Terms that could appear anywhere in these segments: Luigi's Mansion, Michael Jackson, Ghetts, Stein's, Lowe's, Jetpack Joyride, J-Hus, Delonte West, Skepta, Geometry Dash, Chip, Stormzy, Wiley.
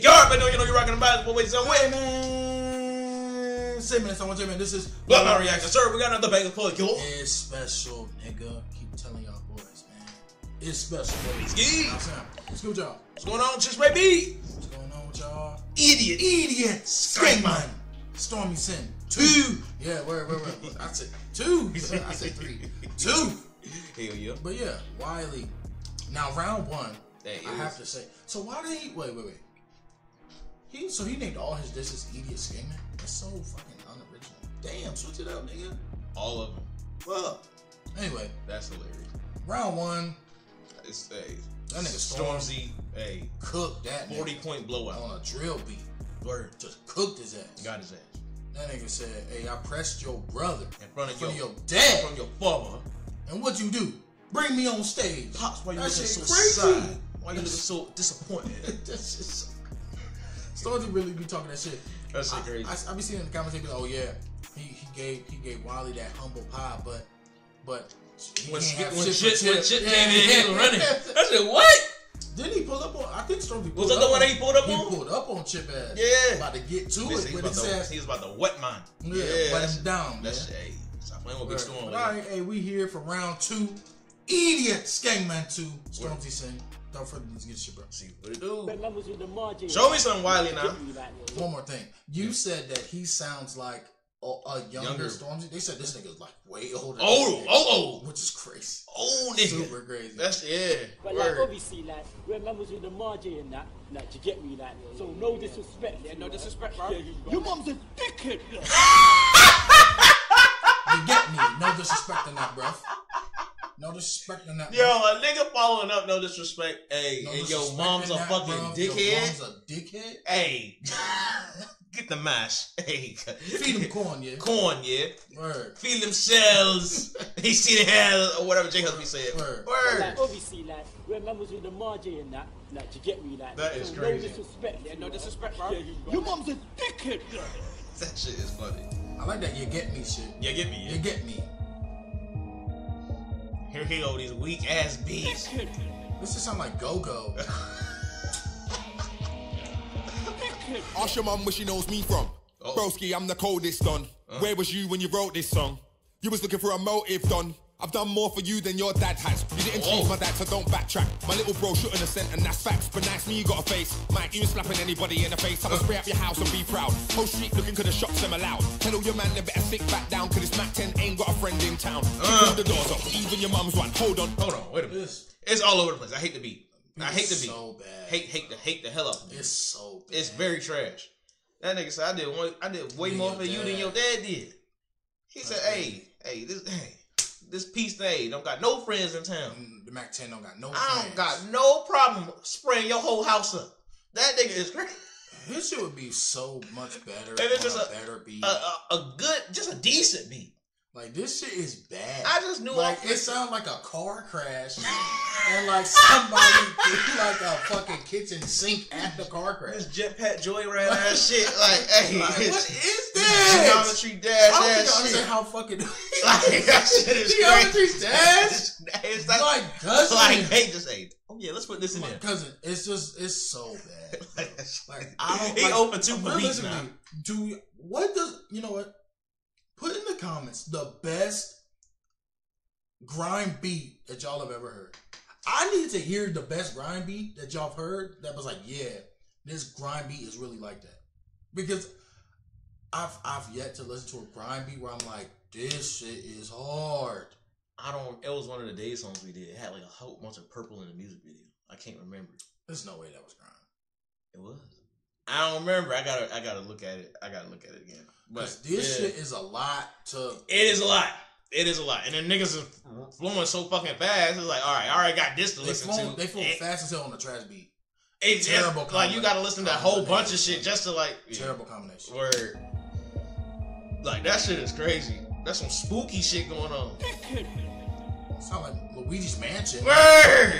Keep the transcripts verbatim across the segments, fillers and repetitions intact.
Yard, but no, you know you're rocking the body. But wait, so wait, man. Say, man, someone, say, man, this is Blood My Reaction. Sir, we got another bag of pull, yo. It's special, nigga. Keep telling y'all boys, man. It's special, baby. Ski. What's good, y'all? What's going on, Chip, baby? What's going on with y'all? Idiot. Idiot. Skank man. Stormy Sin. Two. two. Yeah, where, where, where? I said two. I said three. Two. Hell yeah. But yeah, Wiley. Now, round one, hey, I have to say. So, why did he. Wait, wait, wait. He, so he named all his dishes idiot scamming? That's so fucking unoriginal. Damn, switch it up, nigga. All of them. Well, anyway. That's hilarious. Round one. It's hey, that nigga Storm, Stormzy. Hey, cooked that nigga. forty point blowout. On a drill beat. Word. Just cooked his ass. Got his ass. That nigga said, hey, I pressed your brother. In front of, in front your, of your dad. From your father. And what you do? Bring me on stage. Pops, why you looking so sad? Why you looking so disappointed? That's just Stormzy really be talking that shit. That shit crazy. I, I, I be seeing in the comments, they be like, oh yeah, he, he gave he gave Wiley that humble pie, but but he when, didn't have when shit when shit came yeah, in, yeah, he was running. I said what? Didn't he pull up on? I think Stormzy pulled was up. Was that the one that he pulled up he on? He pulled up on Chip ass. Yeah, about to get to it. He was about, he was about to wet mine. Yeah, yeah, wet him down. That's man. Hey, stop playing with Big Storm. All right, hey, we here for round two. Idiot Skangman two. Stormzy saying. Don't forget to get shit, bro. See what it do. Show me something Wiley now. One more thing. You yeah. said that he sounds like a, a younger, younger Stormzy. They said this nigga's like way older. Oh, oh, oh. Which is crazy. Oh, nigga. Super crazy. That's, yeah. But like, obviously, like, we're members with the margin and that. Like, you get me, like, so no disrespect. Yeah, no disrespect, bro. Yeah, you, your mom's a dickhead. You get me. No disrespect in that, bro. No disrespect in that. Yo, a nigga following up, no disrespect. Hey, no and disrespect your mom's a that, fucking bro. dickhead. Your mom's a dickhead? Hey. Get the mash. Hey. Feed him corn, yeah. Corn, yeah. Word. Feed them shells. He see the hell or whatever J-Hus be saying. Word. Word. Like, obviously, like, we're members with the margin and that. Like, you get me, like. That is so crazy. No disrespect. Yeah, no disrespect, bro. Yeah, you your mom's a dickhead. That shit is funny. I like that you get me shit. Yeah, get me, yeah. You get me. Here he go, these weak ass beats. This is sound like Go Go. Ask your mum where she knows me from. Oh. Broski, I'm the coldest done. Uh. Where was you when you wrote this song? You was looking for a motive done. I've done more for you than your dad has. You didn't choose oh. my dad, so don't backtrack. My little bro shouldn't have sent, and that's facts. But nice me, you got a face. My ears slapping anybody in the face. I will spray up your house and be proud. Whole street looking, could have shops them allowed. Tell all your man they better stick back down, cause this Mac ten ain't got a friend in town. Uh. The doors off, even your mum's one. Hold on, hold on, wait a minute. It's all over the place. I hate the beat. I hate the beat. So bad. Hate, hate the, hate the hell out of it. It's so bad. It's very trash. That nigga said I did one, I did way more for you than your dad did. He said, hey, hey, this, hey. This piece they don't got no friends in town. The Mac ten don't got no friends. I don't got no problem spraying your whole house up. That nigga is crazy. This shit would be so much better. And it's just a, a better beat. A, a, a good, just a decent beat. Like, this shit is bad. I just knew. Like, I it sounded like a car crash. And like somebody threw like a fucking kitchen sink at the car crash. This Jetpack Joyride ass shit. Like, hey. Like, what is this? Geometry Dash ass shit. I don't think I understand how fucking. Like, that shit is Geometry Dash? It's like, my cousin. Like, they just say, oh yeah, let's put this in my there. My cousin, it's just, it's so bad. Like, I don't He like, open two police now. Do, what does, you know what? Put in the comments the best grind beat that y'all have ever heard. I need to hear the best grind beat that y'all have heard that was like, yeah, this grind beat is really like that. Because I've I've yet to listen to a grind beat where I'm like, this shit is hard. I don't. It was one of the day songs we did. It had like a whole bunch of purple in the music video. I can't remember. There's no way that was grind. It was. I don't remember. I gotta, I gotta look at it. I gotta look at it again. But this yeah. shit is a lot to. It is a lot. It is a lot, and then niggas is flowing so fucking fast. It's like, all right, all right, got this to they listen flown, to. They flow fast as hell on the trash beat. It's terrible. It's, like you gotta listen to a whole bunch of shit just to like. Terrible yeah. combination. Word. Like that shit is crazy. That's some spooky shit going on. Sound like Luigi's Mansion. Word.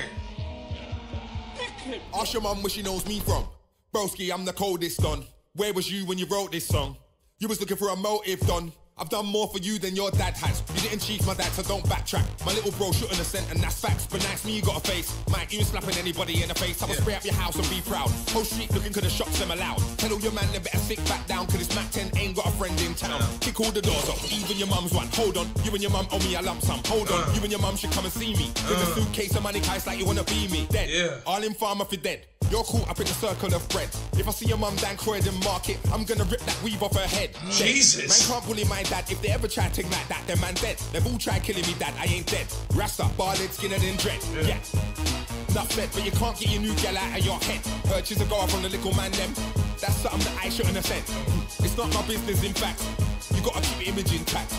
Ask your mum where she knows me from. Broski, I'm the coldest done. Where was you when you wrote this song? You was looking for a motive done. I've done more for you than your dad has. You didn't cheat my dad, so don't backtrack. My little bro shouldn't have sent, and that's facts. But nice me, you got a face. Mike, you ain't slapping anybody in the face. I'ma yeah. spray up your house and be proud. Whole street looking, could have shops them allowed. Tell all your man they better sit back down, cause this Mac ten ain't got a friend in town. Uh. Kick all the doors off, even your mum's one. Hold on, you and your mum owe me a lump sum. Hold on, uh. you and your mum should come and see me. With uh. a suitcase of money, guys, like you wanna be me. Dead. Yeah. Arlen Farm if you're dead. You're caught up in the circle of bread. If I see your mum Dan Croyd in market, I'm gonna rip that weave off her head. Jesus. Man can't bully my dad. If they ever try to take like that, then man dead. They've all tried killing me, dad. I ain't dead. Rasta, barred, skinner than dread. Yeah. yeah. Enough said, but you can't get your new gal out of your head. Purchase a girl from the little man them. That's something that I shouldn't have said. It's not my business, in fact. You gotta keep your image intact.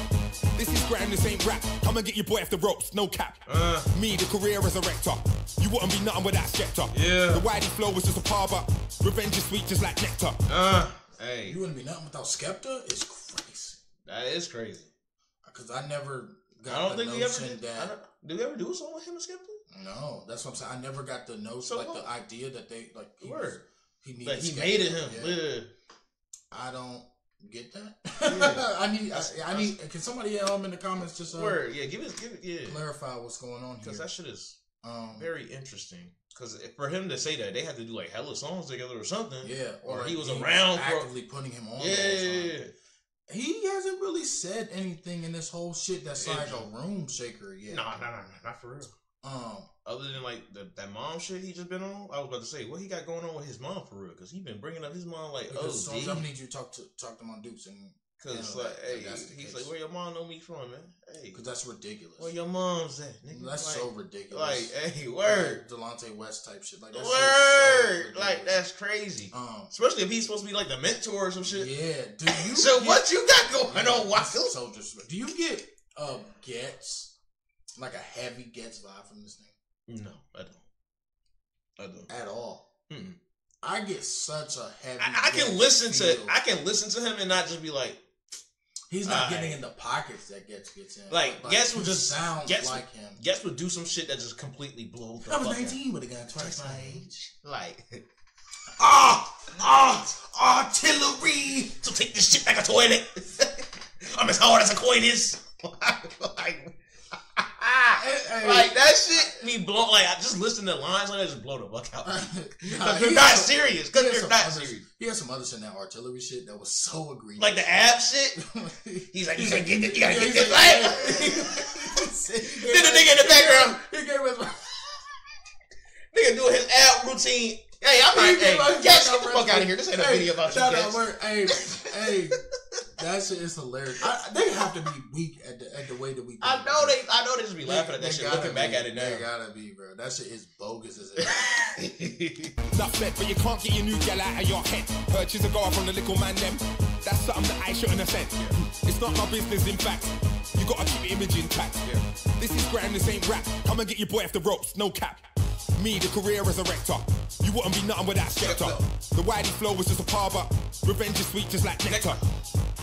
This is grand, this ain't rap. Come and get your boy off the ropes, no cap. Uh, Me, the career resurrector. You wouldn't be nothing without Skepta. Yeah. The Wiley flow was just a par, but revenge is sweet just like nectar. Uh, hey. You wouldn't be nothing without Skepta? It's crazy. That is crazy. Because I never got I don't the think notion ever did, that... I don't, did we ever do something with him and Skepta? No, that's what I'm saying. I never got the notion, so like what? the idea that they... like he, was, he needed like he Skepta. Made it him. Yeah. Yeah. I don't... get that? Yeah. I need. I, I need. Can somebody um in the comments just uh, word? Yeah, give it. Give it. Yeah. Clarify what's going on here. Because that shit is um very interesting. Because for him to say that, they had to do like hella songs together or something. Yeah. Or, or he was he around was actively for... putting him on. Yeah, yeah, yeah. He hasn't really said anything in this whole shit that's like a room shaker yet. No, no, no, not for real. Um, other than like the, that mom shit he just been on, I was about to say what he got going on with his mom for real, because he been bringing up his mom like oh, so I need you to talk to talk to my dudes and because you know, like hey, he's like where your mom know me from, man? Hey, because that's ridiculous. Where your mom's at? Nigga? That's like, so ridiculous. Like hey, word like, Delonte West type shit like that's word so like that's crazy. Um, especially if he's supposed to be like the mentor or some shit. Yeah, do you? So get, what you got going yeah, on? Why so disrespectful? Do you get um Ghetts? Like a heavy Ghetts vibe from this thing? No, I don't. I don't at all. Mm-mm. I get such a heavy. I, I can listen feel. to. I can listen to him and not just be like, he's not getting right. in the pockets that Ghetts gets in. Like, like Ghetts would just sound like him. Ghetts would do some shit that just completely blows. The I was nineteen with a gun twice my age. Like, ah, ah, artillery. So take this shit like a toilet. I'm as hard as a coin is. Like. Hey, like that shit me blow like I just listen to lines like I just blow the fuck out. Nah, you're not some, serious because you're not others, serious. He had some other shit in that artillery shit that was so egregious. Like the ab shit. He's like, you gotta get this, you gotta get this. Like, then the nigga in the background, nigga doing his ab routine. Hey, I'm like, hey, get the fuck out of here. This ain't a video about you. Hey, hey. That shit is hilarious. I, they have to be weak at the, at the way that we. I know they. I know they just be laughing at that shit. Looking back at it now, they gotta be, bro. That shit is bogus as hell. Not fed, but you can't get your new gal out of your head. Purchase a girl from the little man them. That's something that I shouldn't have said. Yeah. It's not my business. In fact, you gotta keep your image intact. Yeah. This is grand. This ain't rap. Come and get your boy off the ropes. No cap. Me, the career resurrector. You wouldn't be nothing without Skepta. The Wiley flow was just a par, but revenge is sweet just like nectar.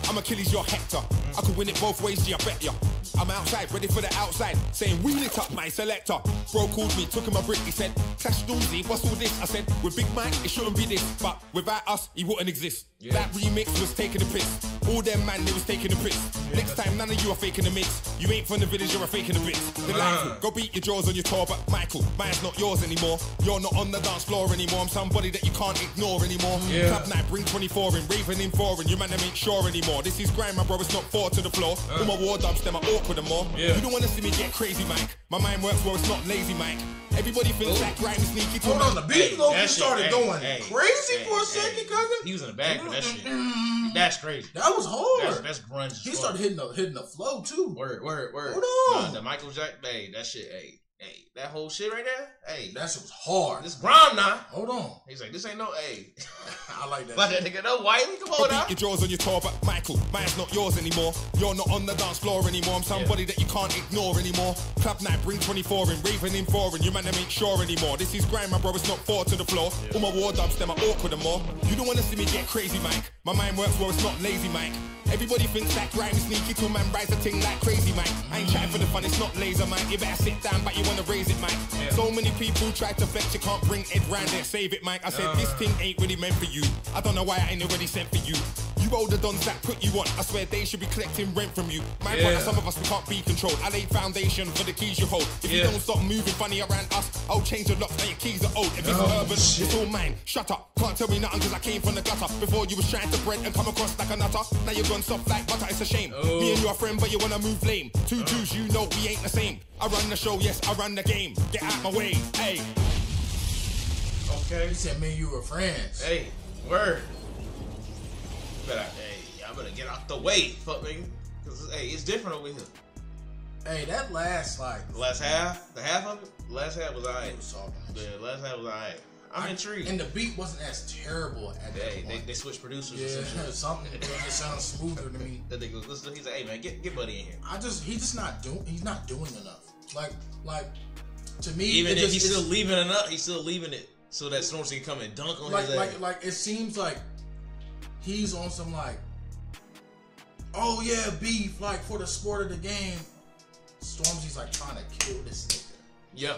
I'm Achilles, you're Hector. I could win it both ways, G, I bet ya. I'm outside, ready for the outside, saying wheel it up, my selector. Bro called me, took him a brick, he said, Clash Stormzy, what's all this? I said, with Big Mike, it shouldn't be this, but without us, he wouldn't exist. Yes. That remix was taking the piss. All them man, they was taking the piss. Yeah. Next time, none of you are faking the mix. You ain't from the village, you're a faking the bits. Delightful, uh. go beat your jaws on your tour, but Michael, mine's not yours anymore. You're not on the dance floor anymore. I'm somebody that you can't ignore anymore. Yeah. Club night, bring twenty-four in, raving in four, and you man, I ain't sure anymore. This is grind, my bro, it's not four to the floor. Uh. All my war dubs, them are awkward and more. Yeah. You don't want to see me get crazy, Mike. My mind works well, it's not lazy, Mike. Everybody feels like grime is sneaky. Hold on, the beat though, you started going crazy for a second, cousin. He was in the back of that shit. That's crazy. That was hard. That's grunge. He started hitting the hitting the flow too. Word, word, word. Hold on. The Michael Jackson, hey, that shit, hey. Hey, that whole shit right there, hey. That shit was hard. This grime now. Hold on. He's like, this ain't no, hey. I like that. But that nigga, no Wiley, come on now. Your jaws on your toe, but Michael, mine's not yours anymore. You're not on the dance floor anymore. I'm somebody yeah. that you can't ignore anymore. Club night, bring twenty-four in, raving in four, and you man, I ain't sure anymore. This is grime, my bro, it's not four to the floor. Yeah. All my war dubs, them are awkward and more. You don't want to see me get crazy, Mike. My mind works well, it's not lazy, Mike. Everybody thinks that grime is sneaky till man rise a ting like crazy, Mike. I ain't chatting for the fun, it's not laser, Mike. You better sit down, but you wanna raise it, Mike. Yeah. So many people try to flex, you can't bring it round there, save it, Mike. I said, uh. this thing ain't really meant for you. I don't know why I ain't already sent for you. You older dons that put you on. I swear they should be collecting rent from you. My yeah. point is some of us we can't be controlled. I laid foundation for the keys you hold. If yeah. you don't stop moving funny around us, I'll change the locks and your keys are old. If it's oh, urban, shit. It's all mine. Shut up. Can't tell me nothing because I came from the gutter. Before you was trying to bread and come across like a nutter. Now you're gone soft like butter. It's a shame. Oh. Me and you are friend, but you wanna move lame. Two Jews, you know we ain't the same. I run the show, yes, I run the game. Get out my way, hey. Okay, you said me and you were friends. Hey, word. Better, hey, I better get out the way, fuck nigga. Cause hey, it's different over here. Hey, that last like the last half, the half of it, the last half was alright. Yeah, the last half was alright. I'm I, intrigued. And the beat wasn't as terrible at that hey, point. They, they switched producers yeah, or something. something it sounds smoother to me. That nigga, listen, he's like, hey man, get get buddy in here. I just he just not doing he's not doing enough. Like like to me, even if just, he's still leaving it up, he's still leaving it so that Stormzy can come and dunk on like, his like, ass. Like like it seems like he's on some like, oh yeah, beef like for the sport of the game. Stormzy's like trying to kill this nigga. Yeah,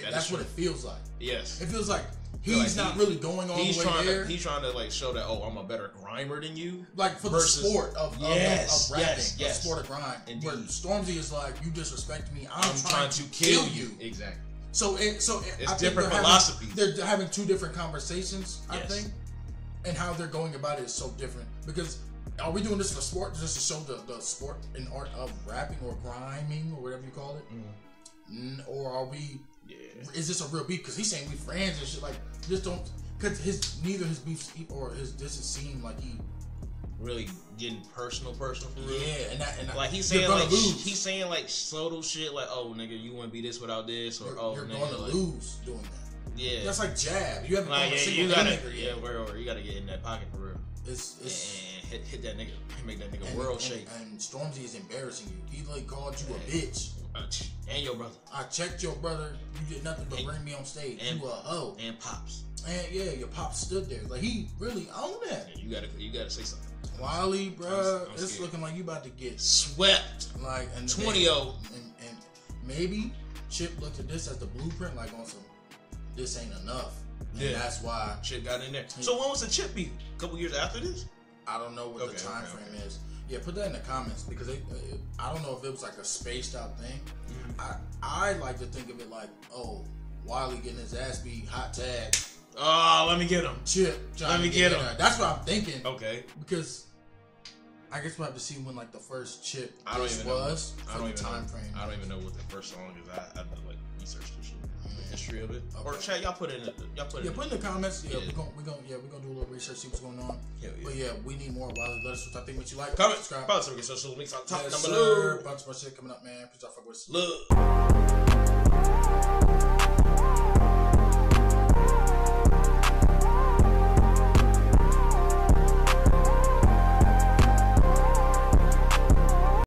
that that's what it feels like. Yes, it feels like he's like not he, really going all the way trying there. To, he's trying to like show that oh, I'm a better grimer than you. Like for versus, the sport of, yes, of, of, of rapping, yes, yes. the sport of grind. Indeed. Where Stormzy is like, you disrespect me, I'm, I'm trying, trying to kill, kill you. you. Exactly. So it so it, it's I different philosophies. They're having two different conversations. Yes. I think. And how they're going about it is so different. Because are we doing this for sport just to show the, the sport and art of rapping or grinding or whatever you call it? Mm. Mm, or are we? Yeah. Is this a real beef? Because he's saying we friends and shit. Like just don't. Because his neither his beef or his doesn't seem like he really getting personal, personal for real. Yeah, and, I, and like he's saying like lose. he's saying like subtle shit like oh nigga you wouldn't be this without this or you're, oh you're nigga, gonna like, lose doing that. Yeah, that's like jab. You haven't like, yeah, you gotta, yeah, where, where you gotta get in that pocket for real. It's, it's and hit, hit that nigga, make that nigga and, world and, shake. And Stormzy is embarrassing you. He like called you and, a bitch. And your brother. I checked your brother. You did nothing but and, bring me on stage. And, you a hoe. And pops. And yeah, your pops stood there. Like he really owned that. Yeah, you gotta, you gotta say something. Wiley, bro, I'm, I'm it's scared. Looking like you about to get swept. Like and twenty oh. And, and maybe Chip looked at this as the blueprint, like on some. This ain't enough. And yeah, that's why Chip got in there. So when was the Chip beat? A couple years after this? I don't know what okay, the time okay, frame okay. is. Yeah, put that in the comments because it, it, I don't know if it was like a spaced out thing. Mm-hmm. I I like to think of it like, oh, Wiley getting his ass beat, hot tag. Oh, let me get him, Chip. Let me get him. Out. That's what I'm thinking. Okay. Because I guess we'll have to see when like the first Chip I don't even was. Know. I don't even time know. frame. I don't even know what the first song is. I I like research this shit. History of it, okay. Or chat, y'all put it in. Y'all put it. Yeah, in put in the comments. Yeah, yeah. we're gonna, we gonna, yeah, we're gonna do a little research, see what's going on. Yeah, yeah. But yeah, we need more Wiley. Let us know what I think. What you like? Comment, subscribe. Follow us on social links on top. Yes, number sir. Bunch more shit coming up, man. Peace out, fuck with us. Love.